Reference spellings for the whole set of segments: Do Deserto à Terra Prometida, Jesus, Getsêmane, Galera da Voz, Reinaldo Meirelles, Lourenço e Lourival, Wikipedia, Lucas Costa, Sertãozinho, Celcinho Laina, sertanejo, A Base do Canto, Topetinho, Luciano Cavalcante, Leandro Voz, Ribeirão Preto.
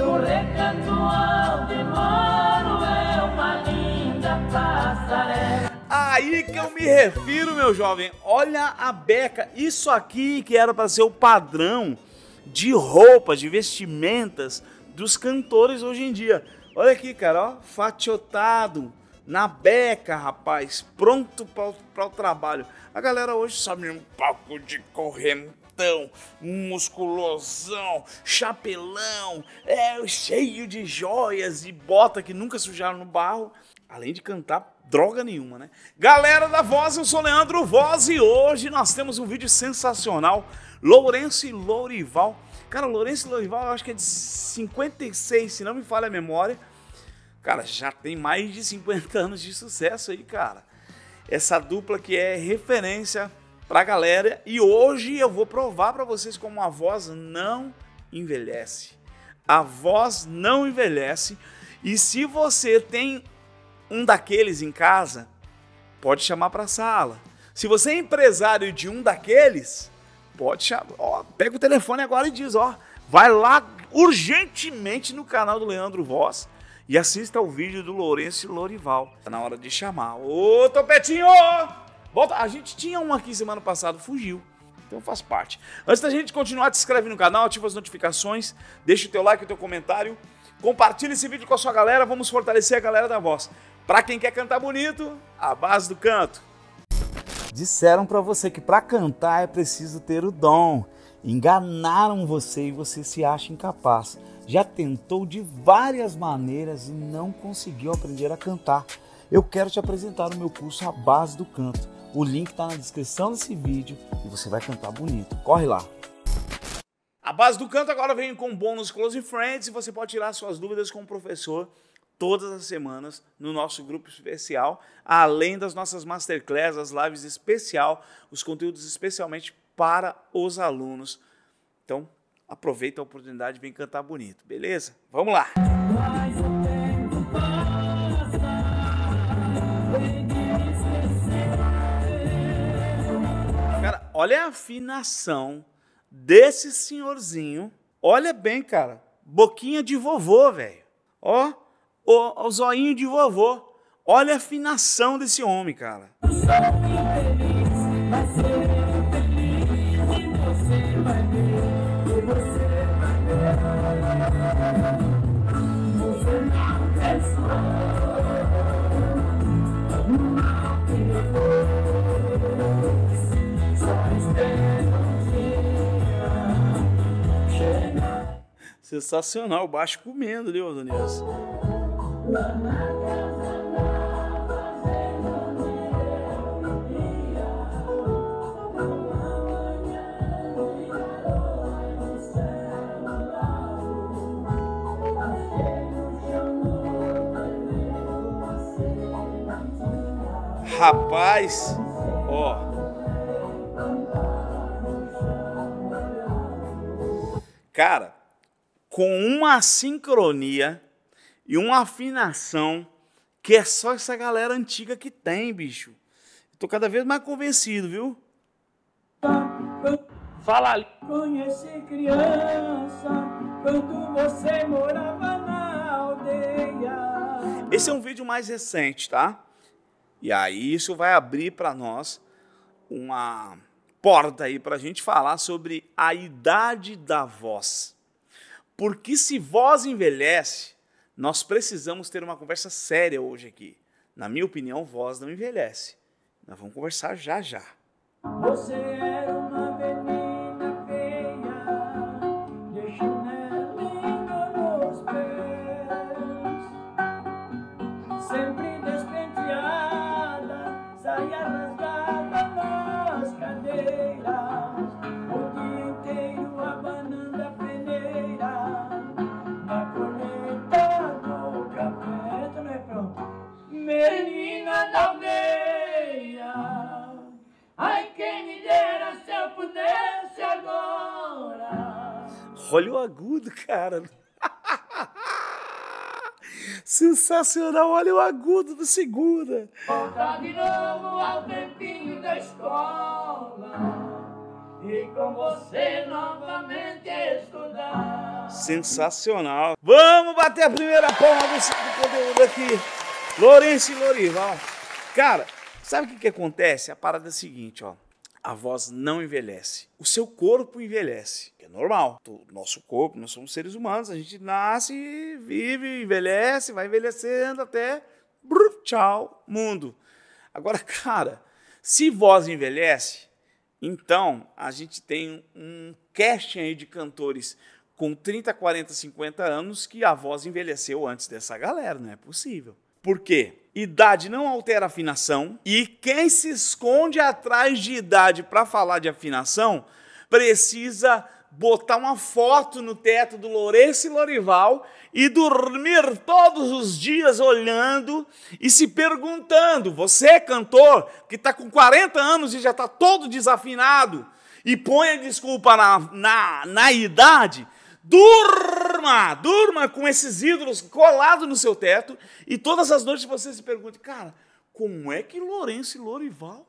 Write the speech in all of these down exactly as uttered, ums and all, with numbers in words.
No recanto alto e moro é uma linda passarela. Aí que eu me refiro, meu jovem. Olha a beca. Isso aqui que era para ser o padrão de roupas, de vestimentas dos cantores hoje em dia. Olha aqui, cara, ó, fatiotado, na beca, rapaz, pronto para o trabalho. A galera hoje sabe um pouco de correntão, musculosão, chapelão, é, cheio de joias e bota que nunca sujaram no barro, além de cantar droga nenhuma, né? Galera da Voz, eu sou Leandro Voz e hoje nós temos um vídeo sensacional, Lourenço e Lourival. Cara, Lourenço e Lourival, eu acho que é de cinquenta e seis, se não me falha a memória. Cara, já tem mais de cinquenta anos de sucesso aí, cara. Essa dupla que é referência pra galera. E hoje eu vou provar pra vocês como a voz não envelhece. A voz não envelhece. E se você tem um daqueles em casa, pode chamar pra sala. Se você é empresário de um daqueles, pode chamar. Ó, pega o telefone agora e diz, ó, vai lá urgentemente no canal do Leandro Voz e assista ao vídeo do Lourenço e Lourival. Tá na hora de chamar. Ô, Topetinho! Volta. A gente tinha um aqui semana passada, fugiu. Então faz parte. Antes da gente continuar, se inscreve no canal, ativa as notificações, deixa o teu like, o teu comentário, compartilha esse vídeo com a sua galera, vamos fortalecer a Galera da Voz. Pra quem quer cantar bonito, a base do canto. Disseram pra você que pra cantar é preciso ter o dom. Enganaram você e você se acha incapaz. Já tentou de várias maneiras e não conseguiu aprender a cantar. Eu quero te apresentar o meu curso A Base do Canto. O link está na descrição desse vídeo e você vai cantar bonito. Corre lá! A Base do Canto agora vem com bônus Close Friends e você pode tirar suas dúvidas com o professor todas as semanas no nosso grupo especial, além das nossas masterclass, as lives especial, os conteúdos especialmente para os alunos. Então, aproveita a oportunidade e vem cantar bonito, beleza? Vamos lá! Mas o tempo passa, tem que esquecer. Cara, olha a afinação desse senhorzinho. Olha bem, cara. Boquinha de vovô, velho. Ó, ó, o zoinho de vovô. Olha a afinação desse homem, cara. Eu sou infeliz, mas eu... Sensacional, o baixo comendo ali, ô Daniels. Rapaz, ó. Cara, com uma sincronia e uma afinação que é só essa galera antiga que tem, bicho. Tô cada vez mais convencido, viu? Fala ali. Conheci criança quando você morava na aldeia. Esse é um vídeo mais recente, tá? E aí isso vai abrir para nós uma porta aí para a gente falar sobre a idade da voz. Porque se voz envelhece, nós precisamos ter uma conversa séria hoje aqui. Na minha opinião, voz não envelhece. Nós vamos conversar já já. Você era uma menina feia, de chinelo indo nos pés, sempre olha o agudo, cara. Sensacional, olha o agudo do segura. Volta de novo ao tempinho da escola e com você novamente estudar. Sensacional. Vamos bater a primeira palma desse conteúdo aqui. Lourenço e Lourival. Cara, sabe o que que acontece? A parada é a seguinte, ó. A voz não envelhece. O seu corpo envelhece, que é normal. O nosso corpo, nós somos seres humanos, a gente nasce, vive, envelhece, vai envelhecendo até... Bruf, tchau, mundo. Agora, cara, se voz envelhece, então a gente tem um casting aí de cantores com trinta, quarenta, cinquenta anos que a voz envelheceu antes dessa galera, não é possível. Por quê? Idade não altera afinação, e quem se esconde atrás de idade para falar de afinação precisa botar uma foto no teto do Lourenço e Lourival e dormir todos os dias olhando e se perguntando: você, cantor, que está com quarenta anos e já está todo desafinado e põe a desculpa na, na, na idade, durma, durma com esses ídolos colados no seu teto e todas as noites você se pergunta: cara, como é que Lourenço e Lourival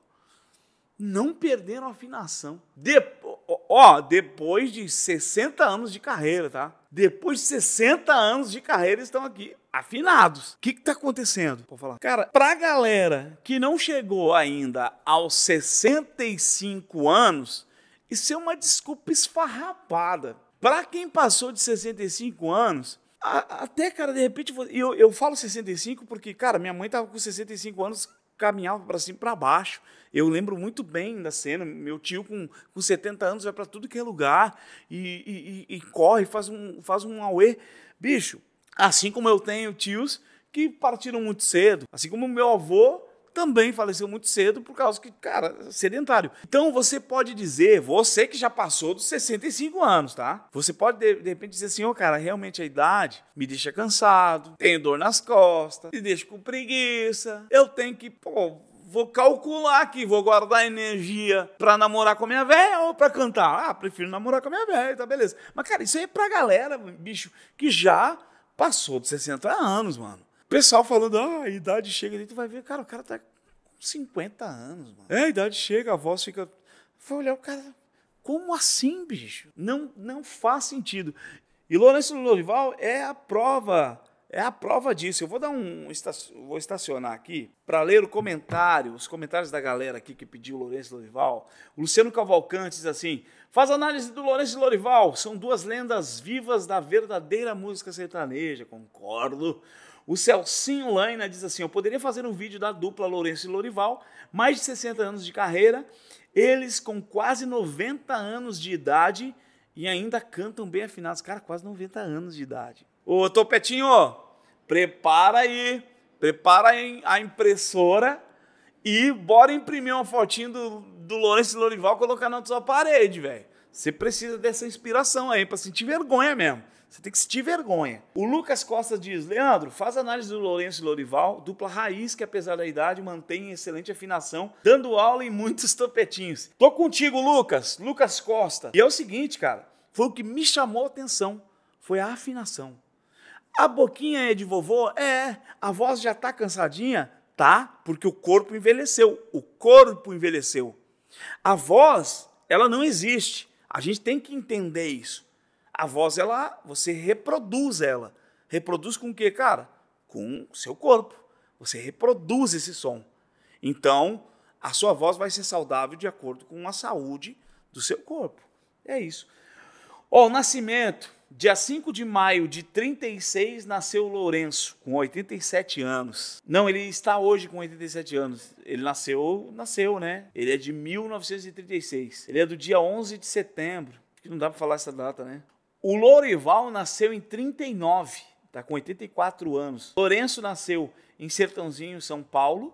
não perderam a afinação? Depois, ó, depois de sessenta anos de carreira, tá? Depois de sessenta anos de carreira, estão aqui afinados. O que que tá acontecendo? Vou falar. Cara, pra galera que não chegou ainda aos sessenta e cinco anos, isso é uma desculpa esfarrapada. Pra quem passou de sessenta e cinco anos, a, até, cara, de repente... Eu, eu falo sessenta e cinco porque, cara, minha mãe tava com sessenta e cinco anos, caminhava para cima e para baixo. Eu lembro muito bem da cena. Meu tio com, com setenta anos vai para tudo que é lugar e, e, e corre, faz um, faz um auê. Bicho, assim como eu tenho tios que partiram muito cedo, assim como meu avô também faleceu muito cedo por causa que, cara, sedentário. Então você pode dizer, você que já passou dos sessenta e cinco anos, tá? Você pode de, de repente dizer assim: ô, cara, realmente a idade me deixa cansado, tenho dor nas costas, me deixa com preguiça, eu tenho que, pô, vou calcular aqui, vou guardar energia pra namorar com a minha véia ou pra cantar. Ah, prefiro namorar com a minha véia, tá, beleza. Mas, cara, isso aí é pra galera, bicho, que já passou dos sessenta anos, mano. O pessoal falando: ah, a idade chega ali, tu vai ver, cara, o cara tá com cinquenta anos, mano. É, a idade chega, a voz fica... Foi olhar o cara, como assim, bicho? Não, não faz sentido. E Lourenço Lourival é a prova, é a prova disso. Eu vou dar um... Vou estacionar aqui para ler o comentário, os comentários da galera aqui que pediu Lourenço Lourival. O Luciano Cavalcante diz assim: faz análise do Lourenço Lourival, são duas lendas vivas da verdadeira música sertaneja. Concordo. O Celcinho Laina diz assim: eu poderia fazer um vídeo da dupla Lourenço e Lourival, mais de sessenta anos de carreira, eles com quase noventa anos de idade e ainda cantam bem afinados. Cara, quase noventa anos de idade. Ô, Topetinho, prepara aí, prepara aí a impressora e bora imprimir uma fotinha do, do Lourenço e Lourival e colocar na sua parede, velho. Você precisa dessa inspiração aí, pra sentir vergonha mesmo. Você tem que sentir vergonha. O Lucas Costa diz: Leandro, faz análise do Lourenço e Lourival, dupla raiz que, apesar da idade, mantém excelente afinação, dando aula em muitos topetinhos. Tô contigo, Lucas. Lucas Costa. E é o seguinte, cara, foi o que me chamou a atenção, foi a afinação. A boquinha é de vovô? É. A voz já tá cansadinha? Tá, porque o corpo envelheceu. O corpo envelheceu. A voz, ela não existe. A gente tem que entender isso. A voz, ela, você reproduz ela. Reproduz com o quê, cara? Com o seu corpo. Você reproduz esse som. Então, a sua voz vai ser saudável de acordo com a saúde do seu corpo. É isso. Ó, o nascimento. Dia cinco de maio de trinta e seis, nasceu o Lourenço, com oitenta e sete anos. Não, ele está hoje com oitenta e sete anos. Ele nasceu, nasceu, né? Ele é de mil novecentos e trinta e seis. Ele é do dia onze de setembro. Acho que não dá para falar essa data, né? O Lourival nasceu em trinta e nove, tá com oitenta e quatro anos. Lourenço nasceu em Sertãozinho, São Paulo,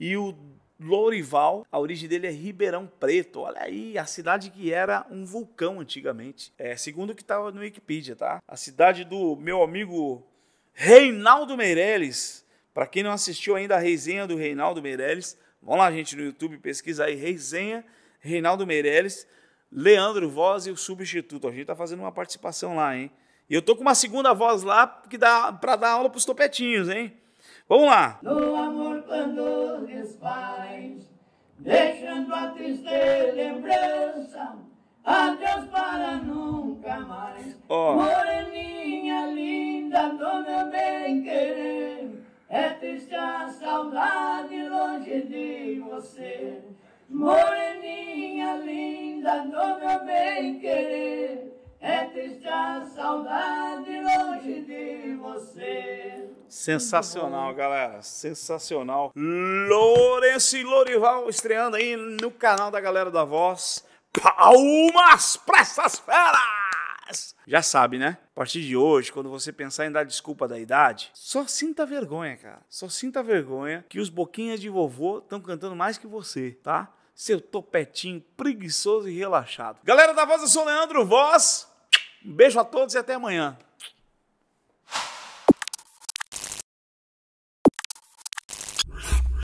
e o Lourival, a origem dele é Ribeirão Preto. Olha aí, a cidade que era um vulcão antigamente. É, segundo o que estava no Wikipedia, tá? A cidade do meu amigo Reinaldo Meirelles. Para quem não assistiu ainda a resenha do Reinaldo Meirelles, vão lá, gente, no YouTube, pesquisa aí, resenha Reinaldo Meirelles, Leandro Voz e o Substituto. A gente tá fazendo uma participação lá, hein? E eu tô com uma segunda voz lá que dá para dar aula pros topetinhos, hein? Vamos lá. No amor quando desfaz, deixando a tristeza lembrança, adeus para nunca mais. Ó. Oh. do meu bem querer, é triste a saudade longe de você. Moreninha linda do meu bem querer, é triste a saudade longe de você. Sensacional, galera, sensacional. Lourenço e Lourival estreando aí no canal da Galera da Voz. Palmas pra essas feras! Já sabe, né? A partir de hoje, quando você pensar em dar desculpa da idade, só sinta vergonha, cara. Só sinta vergonha que os boquinhas de vovô estão cantando mais que você, tá? Seu topetinho preguiçoso e relaxado. Galera da Voz, eu sou o Leandro Voz. Um beijo a todos e até amanhã.